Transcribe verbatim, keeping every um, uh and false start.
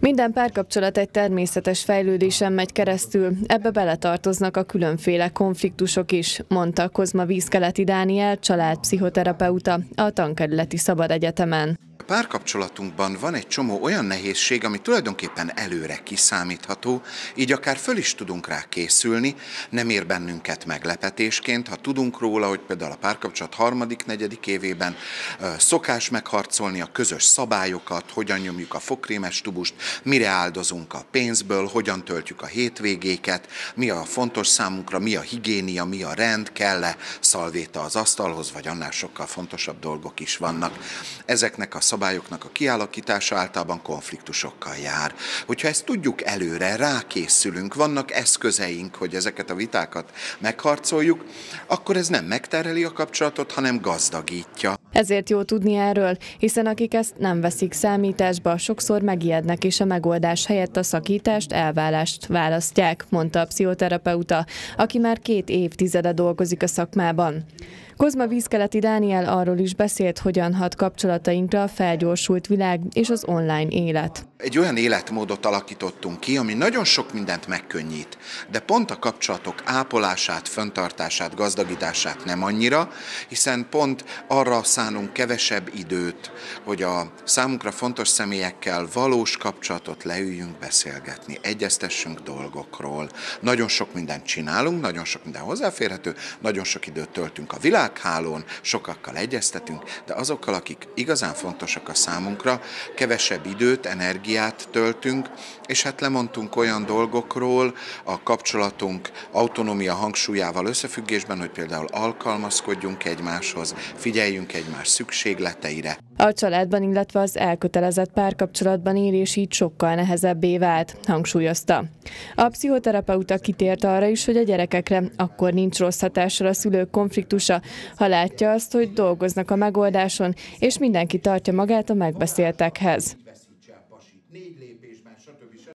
Minden párkapcsolat egy természetes fejlődésen megy keresztül, ebbe beletartoznak a különféle konfliktusok is, mondta Kozma-Vízkeleti Dániel, családpszichoterapeuta a Tankerületi Szabadegyetemen. A párkapcsolatunkban van egy csomó olyan nehézség, ami tulajdonképpen előre kiszámítható, így akár föl is tudunk rá készülni, nem ér bennünket meglepetésként, ha tudunk róla, hogy például a párkapcsolat harmadik, negyedik évében szokás megharcolni a közös szabályokat, hogyan nyomjuk a fogkrémes tubust, mire áldozunk a pénzből, hogyan töltjük a hétvégéket, mi a fontos számunkra, mi a higiénia, mi a rend, kell-e szalvéta az asztalhoz, vagy annál sokkal fontosabb dolgok is vannak. Ezeknek a szabályoknak a kialakítása általában konfliktusokkal jár. Hogyha ezt tudjuk előre, rákészülünk, vannak eszközeink, hogy ezeket a vitákat megharcoljuk, akkor ez nem megterheli a kapcsolatot, hanem gazdagítja. Ezért jó tudni erről, hiszen akik ezt nem veszik számításba, sokszor megijednek és a megoldás helyett a szakítást, elválást választják, mondta a pszichoterapeuta, aki már két évtizede dolgozik a szakmában. Kozma-Vízkeleti Dániel arról is beszélt, hogyan hat kapcsolatainkra a felgyorsult világ és az online élet. Egy olyan életmódot alakítottunk ki, ami nagyon sok mindent megkönnyít, de pont a kapcsolatok ápolását, fenntartását, gazdagítását nem annyira, hiszen pont arra szánunk kevesebb időt, hogy a számunkra fontos személyekkel valós kapcsolatot leüljünk beszélgetni, egyeztessünk dolgokról. Nagyon sok mindent csinálunk, nagyon sok minden hozzáférhető, nagyon sok időt töltünk a világhálón, sokakkal egyeztetünk, de azokkal, akik igazán fontosak a számunkra, kevesebb időt, energiát, töltünk, és hát lemondtunk olyan dolgokról a kapcsolatunk autonómia hangsúlyával összefüggésben, hogy például alkalmazkodjunk egymáshoz, figyeljünk egymás szükségleteire. A családban, illetve az elkötelezett párkapcsolatban élés így sokkal nehezebbé vált, hangsúlyozta. A pszichoterapeuta kitért arra is, hogy a gyerekekre akkor nincs rossz hatással a szülők konfliktusa, ha látja azt, hogy dolgoznak a megoldáson, és mindenki tartja magát a megbeszéltekhez.